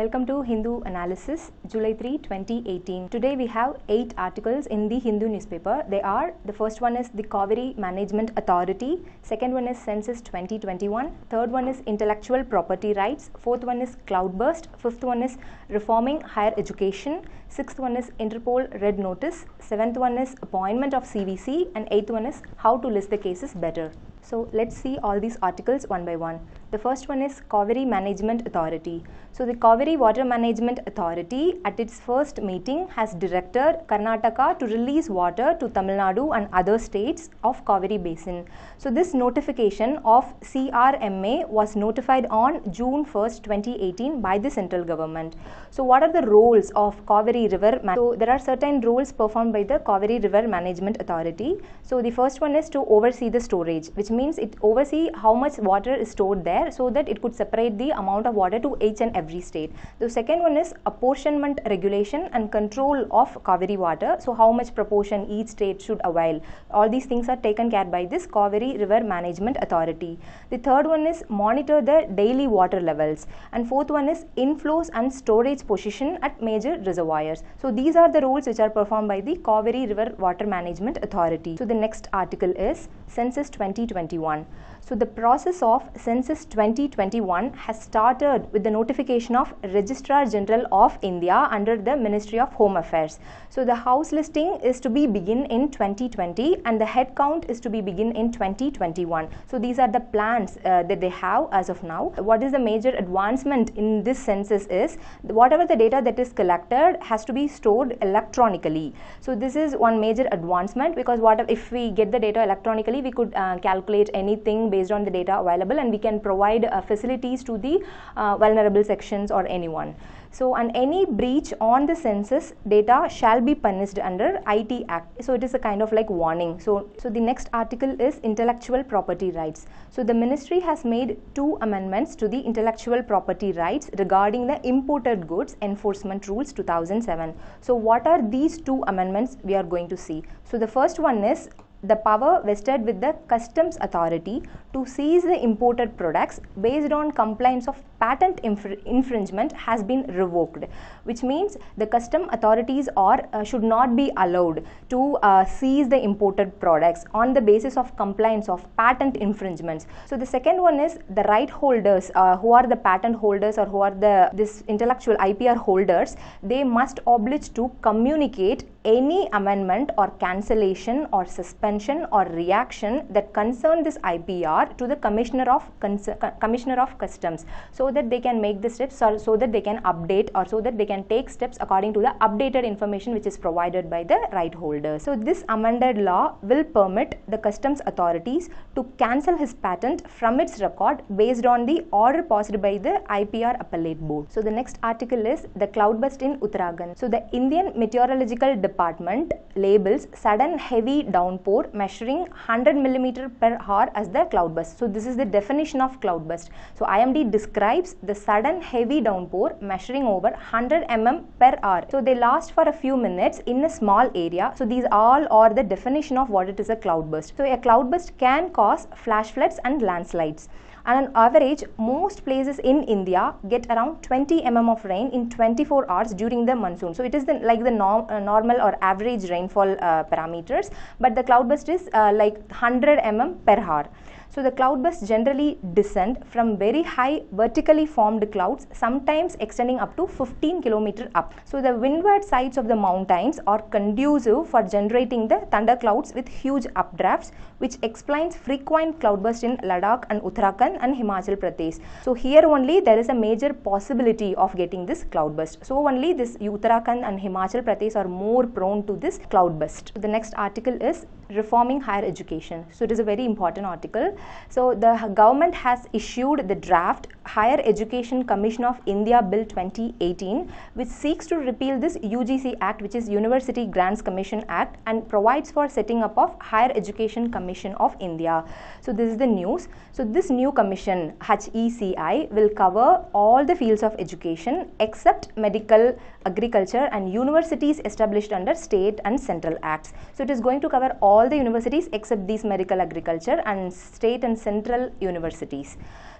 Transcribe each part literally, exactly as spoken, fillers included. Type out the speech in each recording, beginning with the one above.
Welcome to Hindu Analysis, July third, twenty eighteen. Today we have eight articles in the Hindu newspaper. They are, the first one is the Cauvery Management Authority, second one is Census twenty twenty-one, third one is Intellectual Property Rights, fourth one is Cloudburst, fifth one is Reforming Higher Education, sixth one is Interpol Red Notice, seventh one is Appointment of C V C, and eighth one is How to List the Cases Better. So let's see all these articles one by one. The first one is Cauvery Management Authority. So the Cauvery Water Management Authority at its first meeting has directed Karnataka to release water to Tamil Nadu and other states of Cauvery Basin. So this notification of C R M A was notified on June first, twenty eighteen by the central government. So what are the roles of Cauvery River? So there are certain roles performed by the Cauvery River Management Authority. So the first one is to oversee the storage, which means it oversee how much water is stored there so that it could separate the amount of water to each and every state. The second one is apportionment regulation and control of Cauvery water. So how much proportion each state should avail. All these things are taken care by this Cauvery River Management Authority. The third one is monitor the daily water levels. And fourth one is inflows and storage position at major reservoirs. So these are the roles which are performed by the Cauvery River Water Management Authority. So the next article is Census twenty twenty-one. So the process of Census twenty twenty-one has started with the notification of Registrar General of India under the Ministry of Home Affairs. So the house listing is to be begin in twenty twenty and the head count is to be begin in twenty twenty-one. So these are the plans uh, that they have as of now. What is the major advancement in this census is whatever the data that is collected has to be stored electronically. So this is one major advancement, because what if we get the data electronically, we could uh, calculate anything based on the data available, and we can provide uh, facilities to the uh, vulnerable sections or anyone. So, and any breach on the census data shall be punished under I T Act. So, it is a kind of like warning. So, so the next article is Intellectual Property Rights. So, the ministry has made two amendments to the Intellectual Property Rights regarding the imported goods enforcement rules two thousand seven. So, what are these two amendments we are going to see? So, the first one is the power vested with the customs authority to seize the imported products based on compliance of patent infringement has been revoked, which means the custom authorities are uh, should not be allowed to uh, seize the imported products on the basis of compliance of patent infringements. So the second one is the right holders, uh, who are the patent holders or who are the this intellectual I P R holders, they must oblige to communicate any amendment or cancellation or suspension or reaction that concern this I P R to the Commissioner of Commissioner of Customs, so that they can make the steps or so that they can update or so that they can take steps according to the updated information which is provided by the right holder. So this amended law will permit the customs authorities to cancel his patent from its record based on the order passed by the I P R appellate board. So the next article is the cloudburst in Uttarakhand. So the Indian Meteorological Department labels sudden heavy downpour measuring one hundred millimeters per hour as the cloudburst. So this is the definition of cloudburst. So I M D describes the sudden heavy downpour measuring over one hundred millimeters per hour. So they last for a few minutes in a small area. So these all are the definition of what it is a cloudburst. So a cloudburst can cause flash floods and landslides. And on average, most places in India get around twenty millimeters of rain in twenty-four hours during the monsoon. So it is the, like the norm, uh, normal or average rainfall uh, parameters, but the cloudburst is uh, like one hundred millimeters per hour. So the cloudbursts generally descend from very high vertically formed clouds, sometimes extending up to fifteen kilometers up. So the windward sides of the mountains are conducive for generating the thunderclouds with huge updrafts, which explains frequent cloudbursts in Ladakh and Uttarakhand and Himachal Pradesh. So here only there is a major possibility of getting this cloudburst. So only this Uttarakhand and Himachal Pradesh are more prone to this cloudburst. So the next article is Reforming Higher Education. So it is a very important article. So the government has issued the draft Higher Education Commission of India Bill twenty eighteen, which seeks to repeal this U G C Act, which is University Grants Commission Act, and provides for setting up of Higher Education Commission of India. So this is the news. So this new commission, H E C I, will cover all the fields of education except medical, agriculture and universities established under state and central acts. So it is going to cover all all the universities except these medical, agriculture and state and central universities.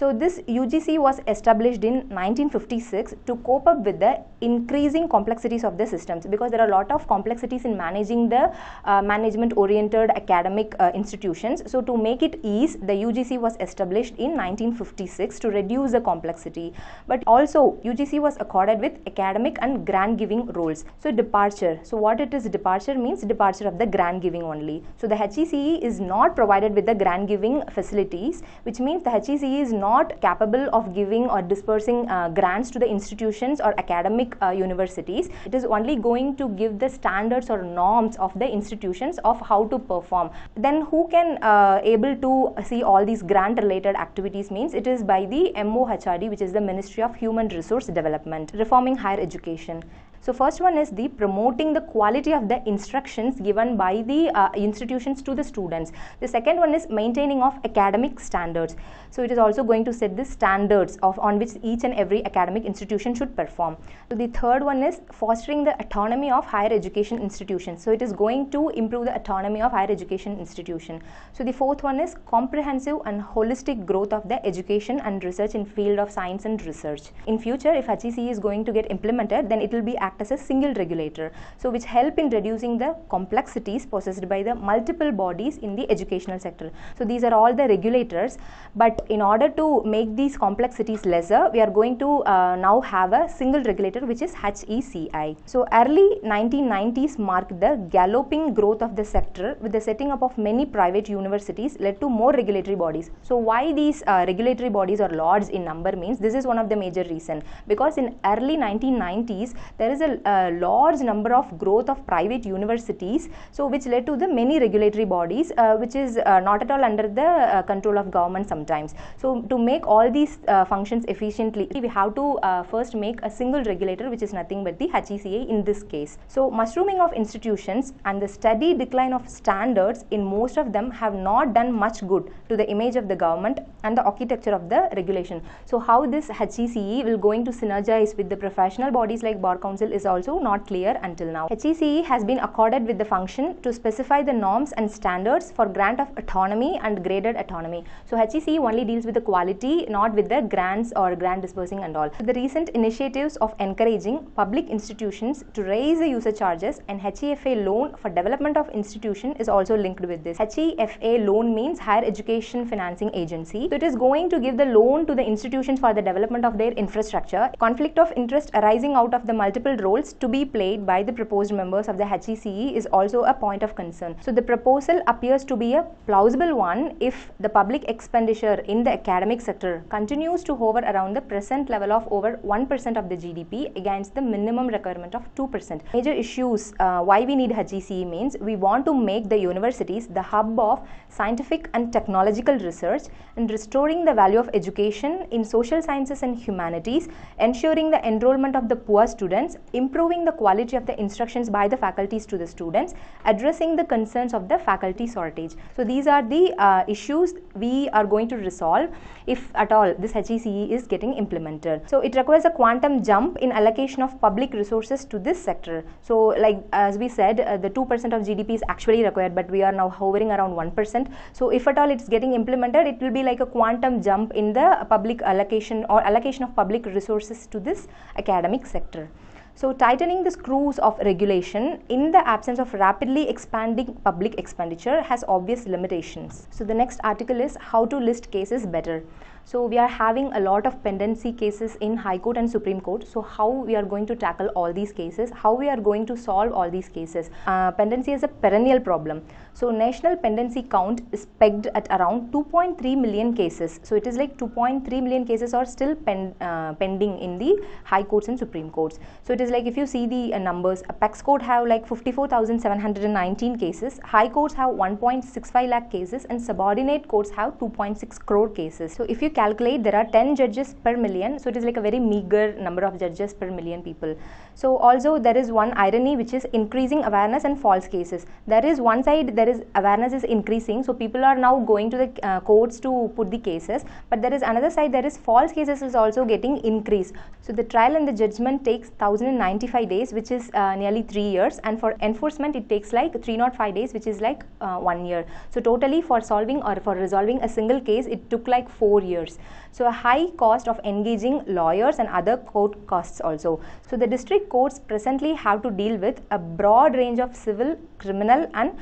So this U G C was established in nineteen fifty-six to cope up with the increasing complexities of the systems, because there are a lot of complexities in managing the uh, management oriented academic uh, institutions. So to make it ease, the U G C was established in nineteen fifty-six to reduce the complexity. But also U G C was accorded with academic and grant giving roles. So departure, so what it is, departure means departure of the grant giving only. So the H E C E is not provided with the grant giving facilities, which means the H E C E is not capable of giving or dispersing uh, grants to the institutions or academic uh, universities. It is only going to give the standards or norms of the institutions of how to perform. Then who can uh, able to see all these grant related activities means it is by the M O H R D, which is the Ministry of Human Resource Development. Reforming higher education. So first one is the promoting the quality of the instructions given by the uh, institutions to the students. The second one is maintaining of academic standards. So it is also going to set the standards of on which each and every academic institution should perform. So the third one is fostering the autonomy of higher education institutions. So it is going to improve the autonomy of higher education institution. So the fourth one is comprehensive and holistic growth of the education and research in field of science and research. In future, if H E C E is going to get implemented, then it will be act as a single regulator, so which help in reducing the complexities possessed by the multiple bodies in the educational sector. So these are all the regulators, but in order to make these complexities lesser, we are going to uh, now have a single regulator, which is H E C I. So early nineteen nineties marked the galloping growth of the sector, with the setting up of many private universities led to more regulatory bodies. So why these uh, regulatory bodies are large in number means this is one of the major reason, because in early nineteen nineties there is a, a large number of growth of private universities, so which led to the many regulatory bodies uh, which is uh, not at all under the uh, control of government sometimes. So to make all these uh, functions efficiently, we have to uh, first make a single regulator, which is nothing but the H E C I in this case. So mushrooming of institutions and the steady decline of standards in most of them have not done much good to the image of the government and the architecture of the regulation. So how this H E C I will going to synergize with the professional bodies like Bar Council is also not clear until now. H E C E has been accorded with the function to specify the norms and standards for grant of autonomy and graded autonomy. So H E C E only deals with the quality, not with the grants or grant dispersing and all. So the recent initiatives of encouraging public institutions to raise the user charges and H E F A loan for development of institution is also linked with this. H E F A loan means Higher Education Financing Agency. So it is going to give the loan to the institutions for the development of their infrastructure. Conflict of interest arising out of the multiple roles to be played by the proposed members of the H E C E is also a point of concern. So the proposal appears to be a plausible one if the public expenditure in the academic sector continues to hover around the present level of over one percent of the G D P against the minimum requirement of two percent. Major issues uh, why we need H E C E means we want to make the universities the hub of scientific and technological research and restoring the value of education in social sciences and humanities, ensuring the enrollment of the poor students, improving the quality of the instructions by the faculties to the students, addressing the concerns of the faculty shortage. So these are the uh, issues we are going to resolve if at all this H E C E is getting implemented. So it requires a quantum jump in allocation of public resources to this sector. So like as we said, uh, the two percent of G D P is actually required, but we are now hovering around one percent. So if at all it's getting implemented, it will be like a quantum jump in the public allocation or allocation of public resources to this academic sector. So tightening the screws of regulation in the absence of rapidly expanding public expenditure has obvious limitations. So the next article is how to list cases better. So we are having a lot of pendency cases in High Court and Supreme Court. So how we are going to tackle all these cases, how we are going to solve all these cases. Uh, pendency is a perennial problem. So national pendency count is pegged at around two point three million cases. So it is like two point three million cases are still pen, uh, pending in the High Courts and Supreme Courts. So it is like if you see the uh, numbers, Apex Court have like fifty-four thousand seven hundred nineteen cases, High Courts have one point six five lakh cases and subordinate courts have two point six crore cases. So if you calculate, there are ten judges per million, so it is like a very meager number of judges per million people. So also there is one irony, which is increasing awareness and false cases. There is one side there is awareness is increasing, so people are now going to the uh, courts to put the cases. But there is another side, there is false cases is also getting increased. So the trial and the judgment takes one thousand ninety-five days, which is uh, nearly three years, and for enforcement it takes like three hundred five days, which is like uh, one year. So totally for solving or for resolving a single case, it took like four years. So a high cost of engaging lawyers and other court costs also. So the district courts presently have to deal with a broad range of civil, criminal and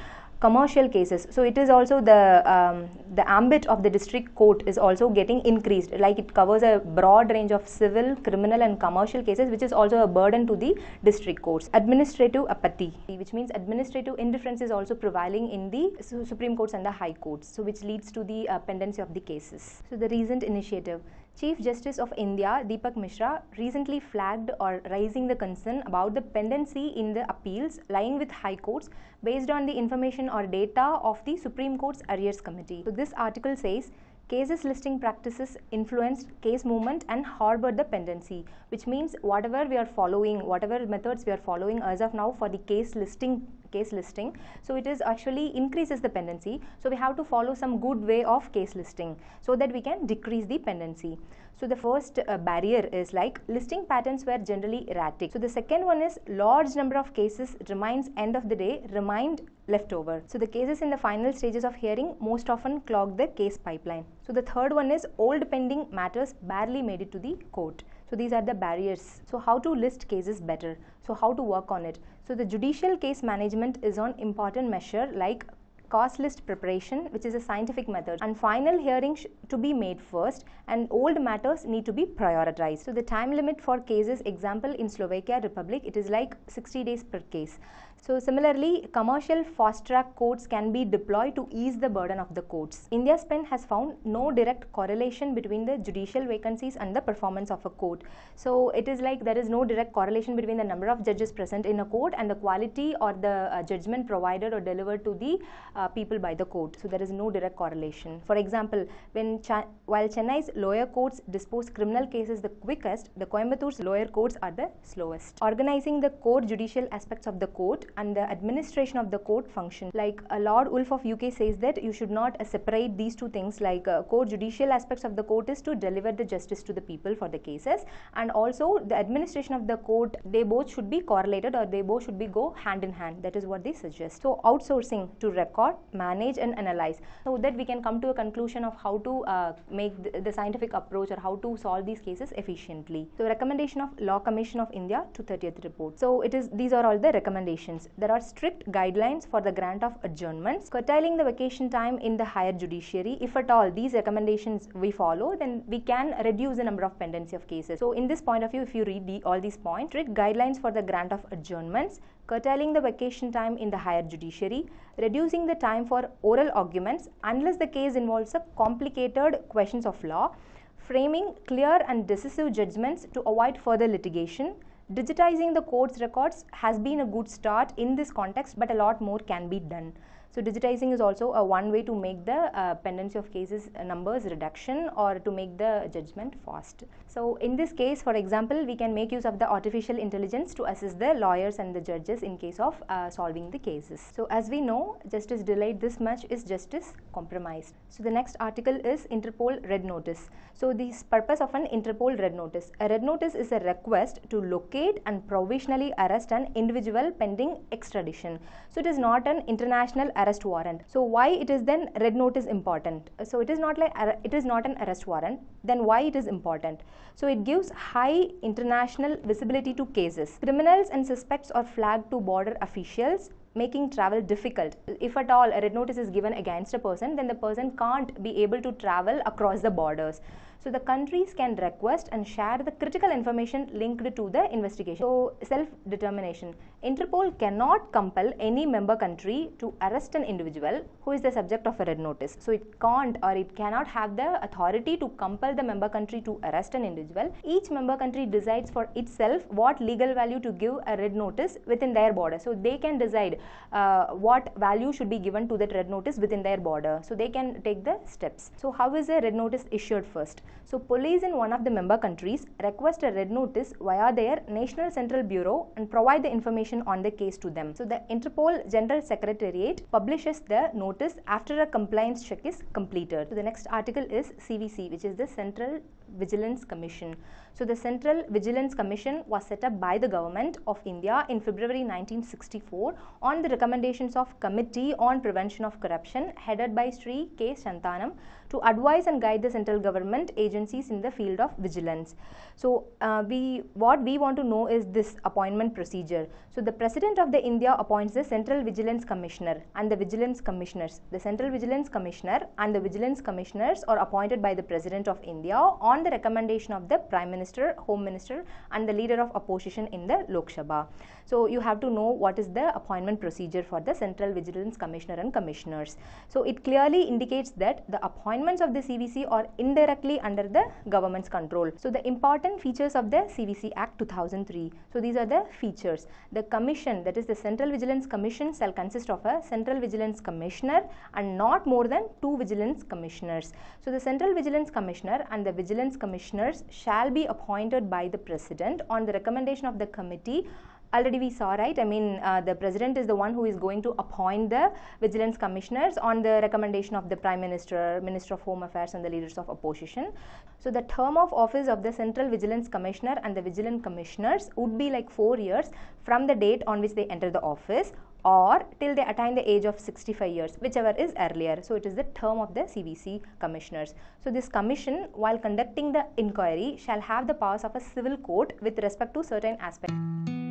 commercial cases. So it is also the um, the ambit of the district court is also getting increased, like it covers a broad range of civil, criminal and commercial cases, which is also a burden to the district courts. Administrative apathy, which means administrative indifference, is also prevailing in the Supreme Courts and the High Courts, so which leads to the uh, pendency of the cases. So the recent initiative, Chief Justice of India Deepak Mishra recently flagged or raising the concern about the pendency in the appeals lying with high courts based on the information or data of the Supreme Court's Arrears Committee. So this article says, cases listing practices influenced case movement and harbored the pendency, which means whatever we are following, whatever methods we are following as of now for the case listing, case listing, so it is actually increases the pendency. So we have to follow some good way of case listing so that we can decrease the pendency. So the first uh, barrier is like listing patterns were generally erratic. So the second one is large number of cases remains end of the day remained leftover. So the cases in the final stages of hearing most often clog the case pipeline. So the third one is old pending matters barely made it to the court. So these are the barriers. So how to list cases better? So how to work on it? So the judicial case management is an important measure like cost list preparation, which is a scientific method, and final hearing sh to be made first, and old matters need to be prioritized. So the time limit for cases, example in Slovakia Republic, it is like sixty days per case. So similarly, commercial fast track courts can be deployed to ease the burden of the courts. India's pen has found no direct correlation between the judicial vacancies and the performance of a court. So it is like there is no direct correlation between the number of judges present in a court and the quality or the uh, judgment provided or delivered to the uh, people by the court. So there is no direct correlation. For example, when Ch while Chennai's lower courts dispose criminal cases the quickest, the Coimbatore's lower courts are the slowest. Organizing the core judicial aspects of the court and the administration of the court function, like uh, Lord Woolf of U K says that you should not uh, separate these two things, like uh, core judicial aspects of the court is to deliver the justice to the people for the cases, and also the administration of the court, they both should be correlated or they both should be go hand in hand. That is what they suggest. So outsourcing to record, manage and analyze, so that we can come to a conclusion of how to uh, make the, the scientific approach or how to solve these cases efficiently. So recommendation of Law Commission of India to thirtieth report. So it is, these are all the recommendations. There are strict guidelines for the grant of adjournments, curtailing the vacation time in the higher judiciary. If at all these recommendations we follow, then we can reduce the number of pendency of cases. So in this point of view, if you read the, all these points, strict guidelines for the grant of adjournments, curtailing the vacation time in the higher judiciary, reducing the time for oral arguments unless the case involves a complicated questions of law, framing clear and decisive judgments to avoid further litigation. Digitizing the court's records has been a good start in this context, but a lot more can be done. So digitizing is also a one way to make the uh, pendency of cases uh, numbers reduction or to make the judgment fast. So in this case, for example, we can make use of the artificial intelligence to assist the lawyers and the judges in case of uh, solving the cases. So as we know, justice delayed this much is justice compromised. So the next article is Interpol Red Notice. So the purpose of an Interpol Red Notice. A Red Notice is a request to locate and provisionally arrest an individual pending extradition. So it is not an international arrest warrant. So why it is then red notice important? So it is not like it is not an arrest warrant. Then why it is important? So it gives high international visibility to cases. Criminals and suspects are flagged to border officials, making travel difficult. If at all a red notice is given against a person, then the person can't be able to travel across the borders. So the countries can request and share the critical information linked to the investigation. So self-determination. Interpol cannot compel any member country to arrest an individual who is the subject of a red notice. So it can't or it cannot have the authority to compel the member country to arrest an individual. Each member country decides for itself what legal value to give a red notice within their border. So they can decide uh, what value should be given to that red notice within their border. So they can take the steps. So how is a red notice issued first? So police in one of the member countries request a red notice via their National Central Bureau and provide the information on the case to them. So the Interpol General Secretariat publishes the notice after a compliance check is completed. So the next article is C V C, which is the Central Vigilance Commission. So the Central Vigilance Commission was set up by the Government of India in February nineteen sixty-four on the recommendations of Committee on Prevention of Corruption headed by Sri K. Shantanam to advise and guide the central government agencies in the field of vigilance. So uh, we what we want to know is this appointment procedure. So the President of the India appoints the Central Vigilance Commissioner and the Vigilance Commissioners. The Central Vigilance Commissioner and the Vigilance Commissioners are appointed by the President of India on the recommendation of the Prime Minister, Home Minister and the leader of opposition in the Lok Sabha. So you have to know what is the appointment procedure for the Central Vigilance Commissioner and Commissioners. So it clearly indicates that the appointments of the C V C are indirectly under the government's control. So the important features of the C V C Act two thousand three. So these are the features. The commission, that is the Central Vigilance Commission, shall consist of a Central Vigilance Commissioner and not more than two Vigilance Commissioners. So the Central Vigilance Commissioner and the Vigilance Commissioners shall be appointed by the President on the recommendation of the committee. Already we saw, right? I mean, uh, the President is the one who is going to appoint the Vigilance Commissioners on the recommendation of the Prime Minister, Minister of Home Affairs and the leaders of opposition. So the term of office of the Central Vigilance Commissioner and the Vigilance Commissioners would be like four years from the date on which they enter the office, or till they attain the age of sixty-five years, whichever is earlier. So it is the term of the C V C commissioners. So this commission, while conducting the inquiry, shall have the powers of a civil court with respect to certain aspects.